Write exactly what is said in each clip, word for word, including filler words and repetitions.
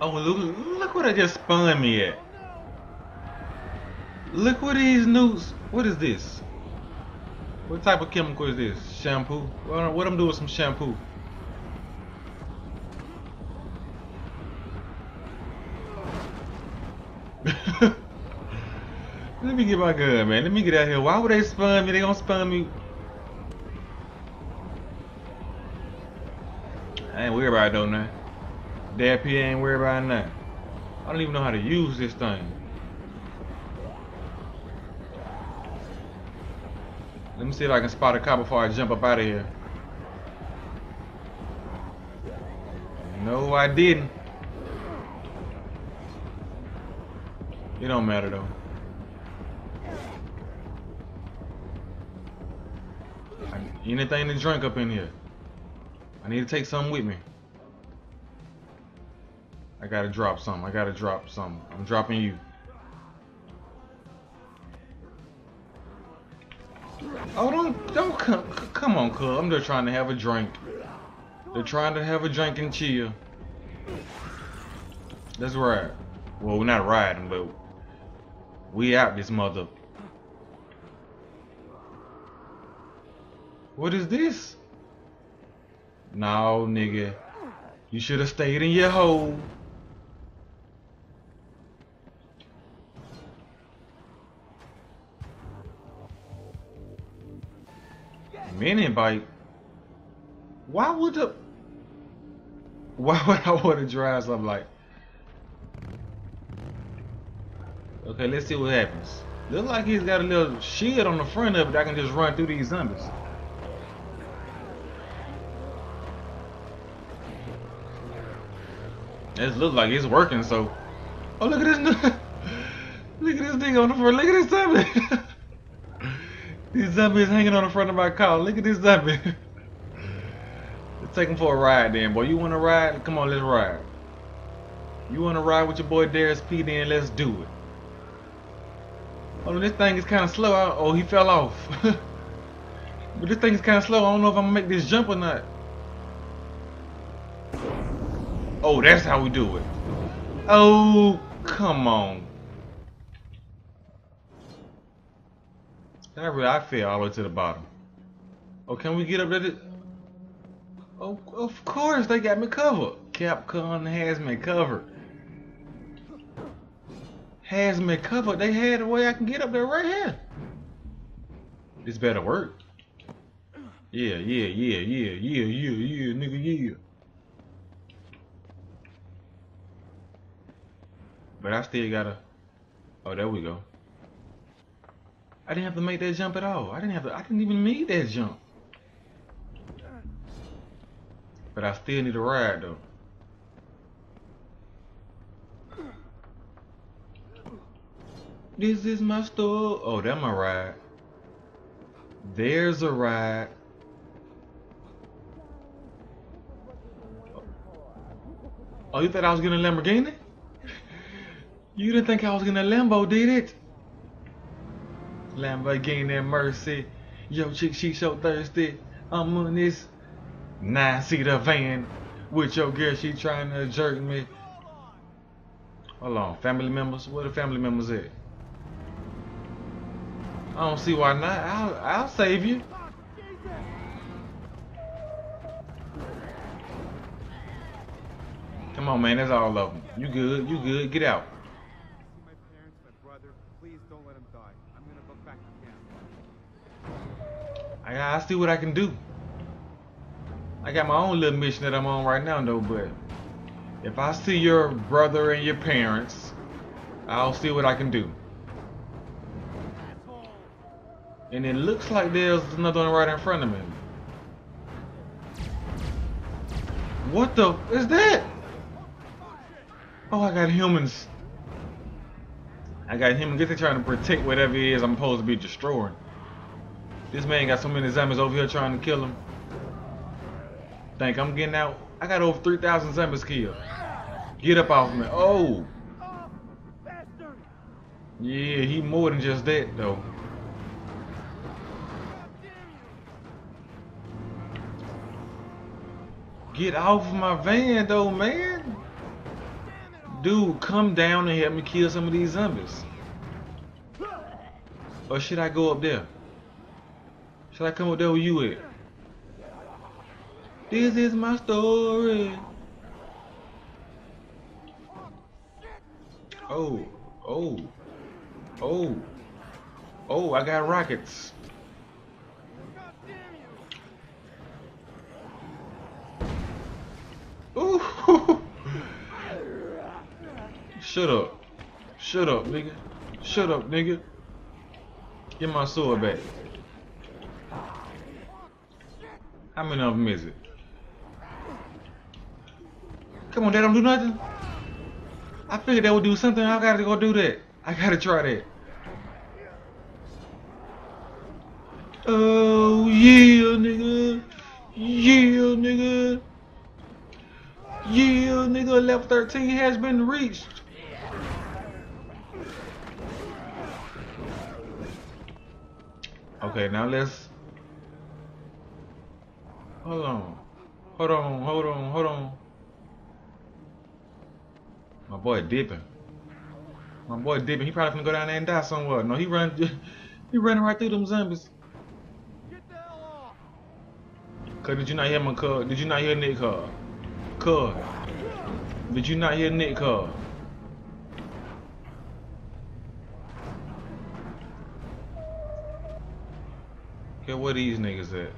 Oh, look, look what I just spun me at. Look what these nukes. What is this? What type of chemical is this? Shampoo? Well, what I'm doing with some shampoo. Let me get my gun, man. Let me get out of here. Why would they spun me? They gonna spun me. I ain't worried about it, nothing. Dad P ain't worried about nothing. I don't even know how to use this thing. Let me see if I can spot a cop before I jump up out of here. No, I didn't. It don't matter though. I, anything to drink up in here. I need to take something with me. I gotta drop something. I gotta drop something. I'm dropping you. Oh, don't don't come come on, cuz. I'm just trying to have a drink. They're trying to have a drink and chill. Let's ride. Well, we're not riding, but we out this mother. What is this? No, nigga. You should have stayed in your hole. Minute bike. Why would the? Why would I want to drive something like? Okay, let's see what happens. Look like he's got a little shield on the front of it. I can just run through these zombies. It looks like it's working, so. Oh, look at this. Look at this thing on the front. Look at this zombie. These zombies hanging on the front of my car. Look at this zombie. Let's take him for a ride then, boy. You want to ride? Come on, let's ride. You want to ride with your boy Darius P, then let's do it. Oh, this thing is kind of slow. I, oh, he fell off. But this thing is kind of slow. I don't know if I'm going to make this jump or not. Oh, that's how we do it. Oh, come on. I, really, I fell all the way to the bottom. Oh, can we get up there? Oh, of course, they got me covered. Capcom has me covered. Has me covered. They had a way I can get up there right here. This better work. Yeah, yeah, yeah, yeah, yeah, yeah, yeah, nigga, yeah. But I still gotta. Oh, there we go. I didn't have to make that jump at all. I didn't have to. I didn't even need that jump. But I still need a ride though. This is my store. Oh, that's my ride. There's a ride. Oh, you thought I was getting a Lamborghini? You didn't think I was gonna Lambo, did it? Lamborghini Mercy. Yo, chick, she so thirsty. I'm on this nine-seater van with your girl. She trying to jerk me. Hold on, family members. Where the family members at? I don't see why not. I'll, I'll save you. Come on, man. That's all of them. You good? You good? Get out. I see what I can do. I got my own little mission that I'm on right now though, but if I see your brother and your parents, I'll see what I can do. And it looks like there's another one right in front of me. What the is that? Oh, I got humans. I got humans. Guess they're trying to protect whatever it is I'm supposed to be destroying. This man got so many zombies over here trying to kill him. Think I'm getting out? I got over three thousand zombies killed. Get up off me. Oh! Yeah, he more than just that though. Get off my van though, man! Dude, come down and help me kill some of these zombies. Or should I go up there? Should I come up there where you at? This is my story. Oh, oh, oh, oh, I got rockets. Ooh. Shut up. Shut up, nigga. Shut up, nigga. Get my sword back. How many of them is it? Come on, that don't do nothing. I figured that would do something. I gotta go do that. I gotta try that. Oh, yeah, nigga. Yeah, nigga. Yeah, nigga. Level thirteen has been reached. Okay, now let's hold on, hold on, hold on, hold on. My boy dipping. My boy dipping. He probably gonna go down there and die somewhere. No, he run. He running right through them zombies. Get the hell off. Cause did you not hear my call? Did you not hear Nick call? Call. Did you not hear Nick call? Okay, where these niggas at?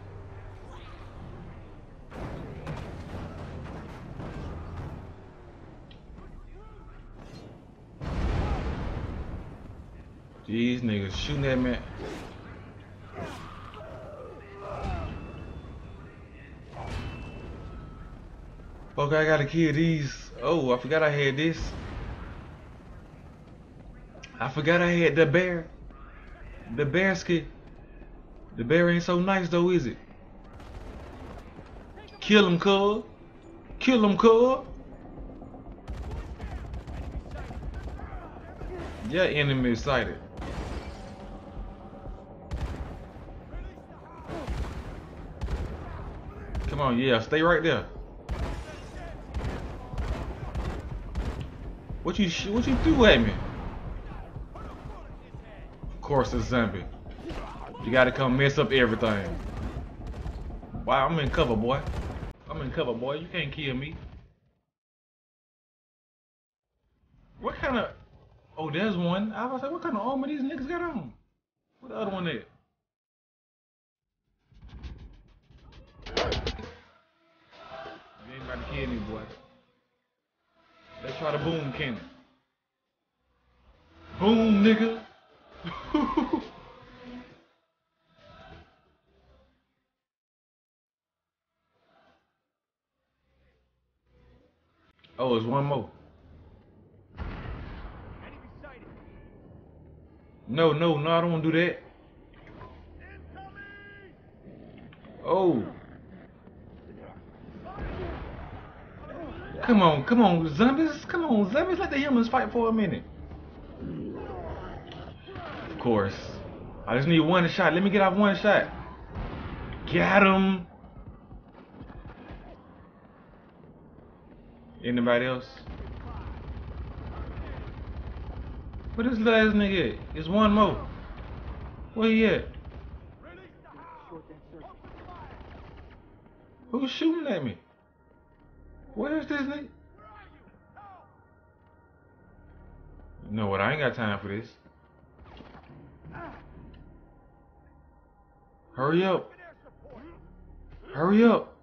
These niggas shooting at me. Okay, I gotta kill these. Oh, I forgot I had this. I forgot I had the bear. The basket. The bear ain't so nice though, is it? Kill him, cub. Kill him, cub. Your enemy is sighted. Come on, yeah, stay right there. What you sh what you do at me? Of course, it's zombie. You gotta come mess up everything. Wow, I'm in cover, boy. I'm in cover, boy. You can't kill me. What kind of... Oh, there's one. I was like, what kind of armor these niggas got on? What the other one is? You ain't about to kill me, boy. Let's try the boom cannon. Boom, nigga. Oh, it's one more. No, no, no, I don't want to do that. Oh. Come on, come on, zombies. Come on, zombies. Let the humans fight for a minute. Of course. I just need one shot. Let me get out one shot. Got him. Anybody else? Where this last nigga at? It's one more. Where he at? Who's shooting at me? Where is this nigga? No, what? I ain't got time for this. Hurry up. Hurry up.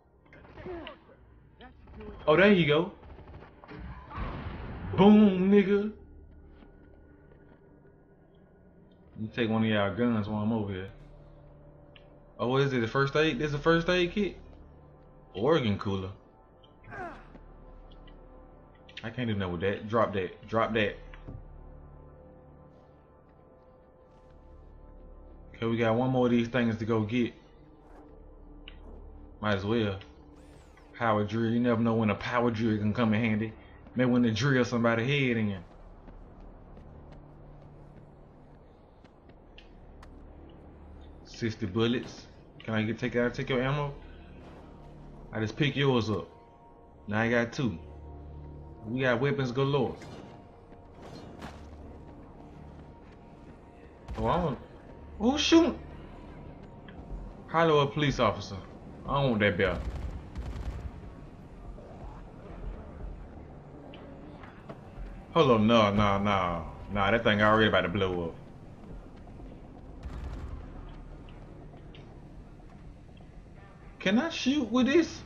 Oh, there you go. Boom, nigga. Let me take one of y'all guns while I'm over here. Oh, is it the first aid? This is the first aid kit? Oregon cooler. I can't do nothing with that. Drop that. Drop that. Okay, we got one more of these things to go get. Might as well. Power drill. You never know when a power drill can come in handy. Maybe when they drill somebody's head in you. sixty bullets. Can I get take out take your ammo? I just pick yours up. Now I got two. We got weapons galore. Oh, I want. Who's shooting? Hollow a police officer. I don't want that belt. Hold on, no, no, no. Nah, that thing already about to blow up. Can I shoot with this?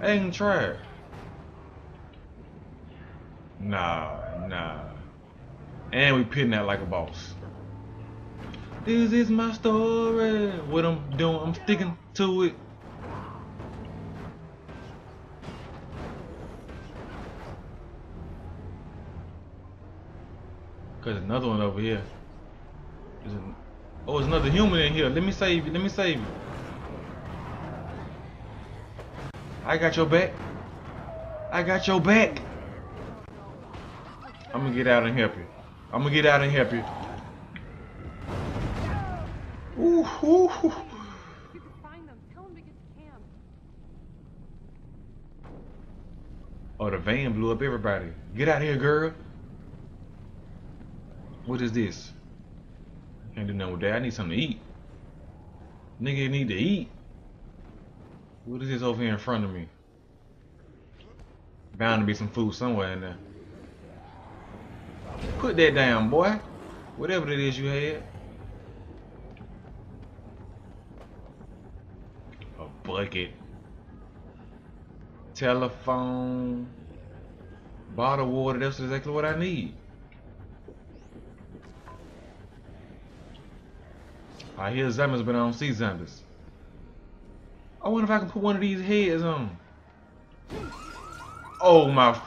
I ain't tried. Nah, nah. And we pitting out like a boss. This is my story. What I'm doing, I'm sticking to it. Cause another one over here. There's an, oh, there's another human in here. Let me save you. Let me save you. I got your back. I got your back. I'm gonna get out and help you. I'm gonna get out and help you. Ooh, ooh, ooh. You can find them. Tell them to get to camp. Oh, the van blew up everybody. Get out of here, girl. What is this? I can't do nothing with that. I need something to eat. Nigga need to eat. What is this over here in front of me? Bound to be some food somewhere in there. Put that down, boy. Whatever it is you had. A bucket. Telephone. Bottled water. That's exactly what I need. I hear zombies, but I don't see zombies. I wonder if I can put one of these heads on. Oh my. F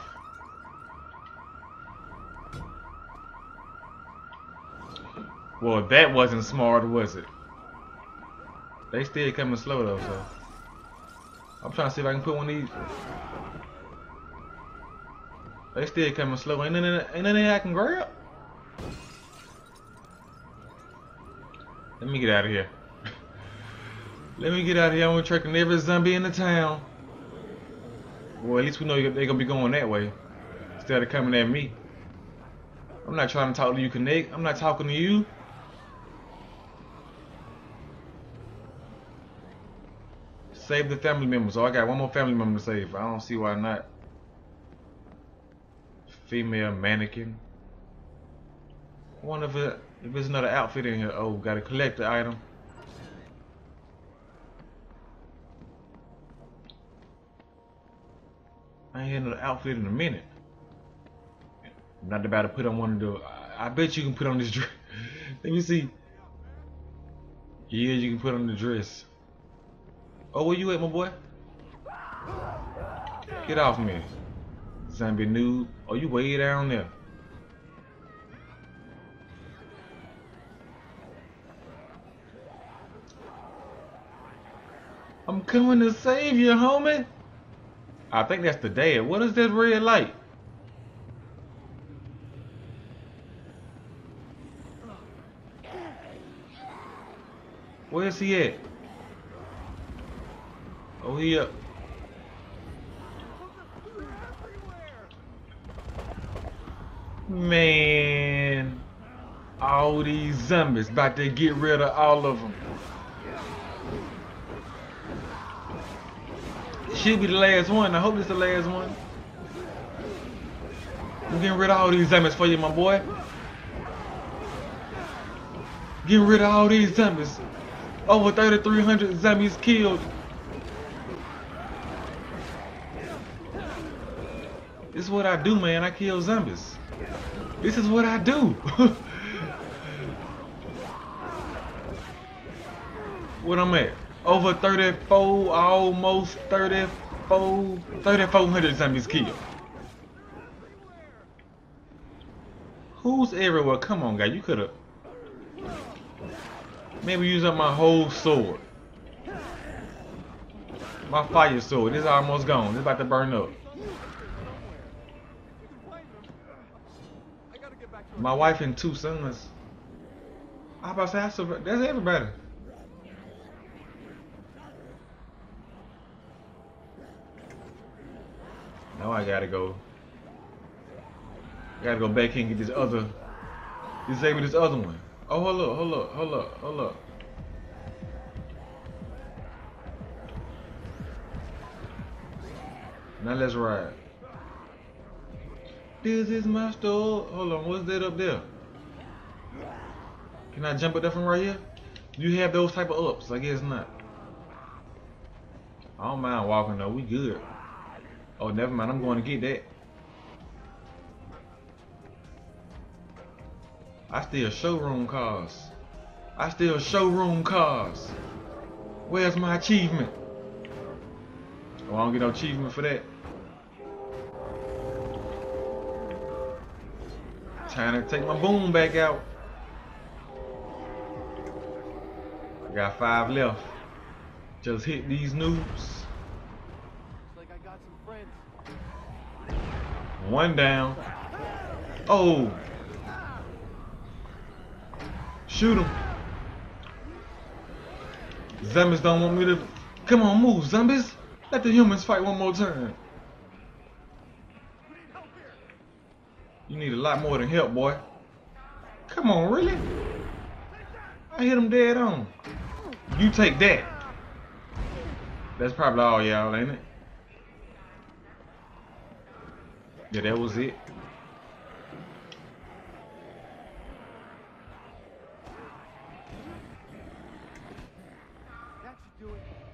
well, that wasn't smart, was it? They still coming slow though, so. I'm trying to see if I can put one of these. They still coming slow. Ain't nothing I can grab? Let me get out of here. Let me get out of here. I'm tracking every zombie in the town. Well, at least we know they're gonna be going that way instead of coming at me. I'm not trying to talk to you, Kinect. I'm not talking to you. Save the family members. Oh, I got one more family member to save. I don't see why not. Female mannequin. I wonder if, it, if there's another outfit in here. Oh, gotta collect the item. I ain't had no outfit in a minute. I'm not about to put on one of the. I, I bet you can put on this dress. Let me see. Yeah, you can put on the dress. Oh, where you at, my boy? Get off me. Zombie nude. Oh, you way down there. I'm coming to save you, homie. I think that's the dad. What is that red light? Where is he at? Oh, he up. Man. All these zombies about to get rid of all of them. She'll be the last one. I hope it's the last one. I'm getting rid of all these zombies for you, my boy. Getting rid of all these zombies. Over thirty-three hundred zombies killed. This is what I do, man. I kill zombies. This is what I do. What I'm at? Over thirty-four, almost thirty-four, thirty-four hundred zombies killed. Who's everywhere? Come on, guy, you could've. Maybe use up my whole sword. My fire sword, it's almost gone. It's about to burn up. My wife and two sons. I about to say, that's everybody. Now I gotta go. I gotta go back and get this other. Disable this other one. Oh, hold up, hold up, hold up, hold up. Now let's ride. This is my store. Hold on, what's that up there? Can I jump up there from right here? Do you have those type of ups? I guess not. I don't mind walking though, we good. Oh, never mind, I'm going to get that. I steal showroom cars. I steal showroom cars. Where's my achievement? Oh, I don't get no achievement for that. Trying to take my boom back out. I got five left. Just hit these noobs. Like I got some friends. One down. Oh. Shoot him. Zombies don't want me to. Come on, move, zombies. Let the humans fight one more time. You need a lot more than help, boy. Come on, really? I hit him dead on. You take that. That's probably all y'all, ain't it? Yeah, that was it. That should do it.